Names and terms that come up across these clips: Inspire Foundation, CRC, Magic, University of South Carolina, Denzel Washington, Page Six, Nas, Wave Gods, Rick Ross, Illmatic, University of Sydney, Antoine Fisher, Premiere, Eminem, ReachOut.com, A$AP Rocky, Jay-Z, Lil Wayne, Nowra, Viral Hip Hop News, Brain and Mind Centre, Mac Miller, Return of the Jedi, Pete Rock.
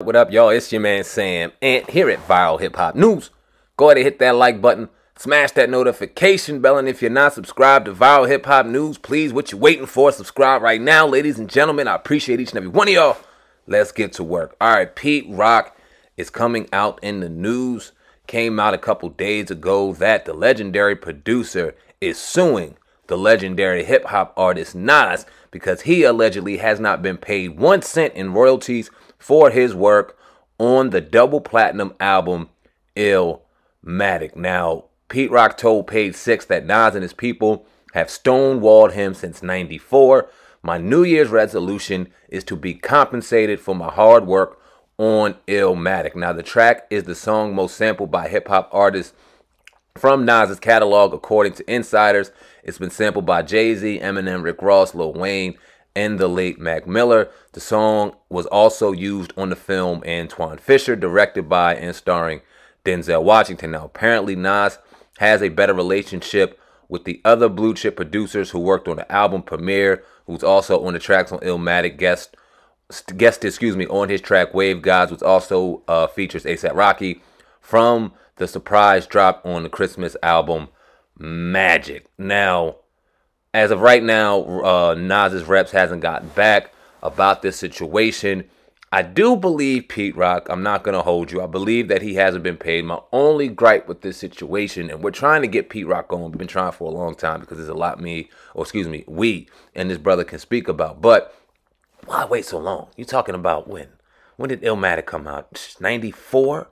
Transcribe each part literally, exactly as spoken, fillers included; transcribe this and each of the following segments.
What up, y'all? It's your man Sam, and here at Viral Hip Hop News. Go ahead and hit that like button, smash that notification bell, and if you're not subscribed to Viral Hip Hop News, please, what you waiting for? Subscribe right now, ladies and gentlemen. I appreciate each and every one of y'all. Let's get to work. All right, Pete Rock is coming out in the news. Came out a couple days ago that the legendary producer is suing the legendary hip hop artist Nas because he allegedly has not been paid one cent in royalties for his work on the double platinum album Illmatic. Now, Pete Rock told Page Six that Nas and his people have stonewalled him since ninety-four. My New Year's resolution is to be compensated for my hard work on Illmatic. Now, the track is the song most sampled by hip-hop artists from Nas's catalog, according to insiders. It's been sampled by Jay-Z, Eminem, Rick Ross, Lil Wayne, and the late Mac Miller. The song was also used on the film Antoine Fisher, directed by and starring Denzel Washington. Now, apparently Nas has a better relationship with the other blue chip producers who worked on the album. Premiere, who's also on the tracks on Illmatic, guest, guest, excuse me, on his track Wave Gods, which also uh, features A$AP Rocky from the surprise drop on the Christmas album Magic. Now, as of right now, uh, Nas's reps hasn't gotten back about this situation. I do believe Pete Rock, I'm not going to hold you, I believe that he hasn't been paid. My only gripe with this situation, and we're trying to get Pete Rock on, we've been trying for a long time because there's a lot me, or excuse me, we and this brother can speak about. But why wait so long? You're talking about when? When did Illmatic come out? ninety-four?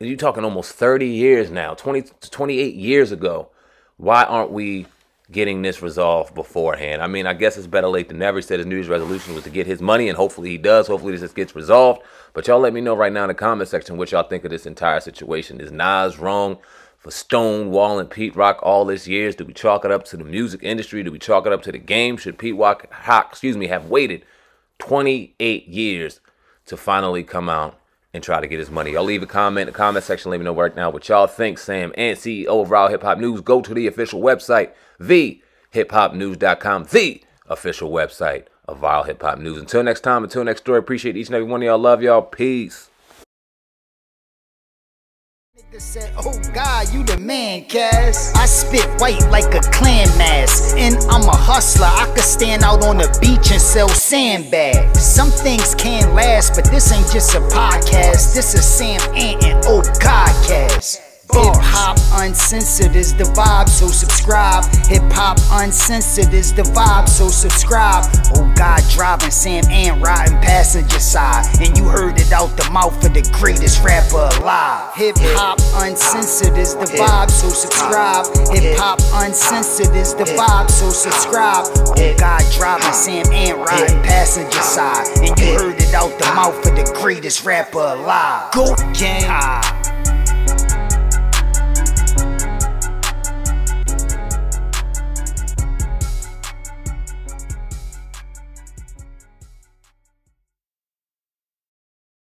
You're talking almost thirty years now, twenty to twenty-eight years ago. Why aren't we getting this resolved beforehand? I mean, I guess it's better late than never. He said his New Year's resolution was to get his money, and hopefully he does. Hopefully this just gets resolved. But y'all let me know right now in the comment section what y'all think of this entire situation. Is Nas wrong for stonewalling Pete Rock all these years? Do we chalk it up to the music industry? Do we chalk it up to the game? Should Pete Rock, excuse me, have waited twenty-eight years to finally come out and try to get his money? Y'all leave a comment in the comment section. Let me know right now what y'all think. Sam and C E O of Viral Hip Hop News. Go to the official website, v hip hop news dot com, the official website of Viral Hip Hop News. Until next time, until next story, appreciate each and every one of y'all. Love y'all. Peace. Nigga said, oh God, you the man, Cass. I spit white like a clan mask, and I'm a hustler. I could stand out on the beach and sell sandbags. Some things can't last, but this ain't just a podcast. This is Sam Ant and Oh God Cass. Hip Hop Uncensored is the vibe, so subscribe. Hip Hop Uncensored is the vibe, so subscribe. Oh God, driving Sam and riding passenger side, and you heard it out the mouth of the greatest rapper alive. Hip Hop Uncensored is the vibe, so subscribe. Hip Hop Uncensored is the vibe, so subscribe. Oh God, driving Sam and riding passenger side, and you heard it out the mouth of the greatest rapper alive. Go gang.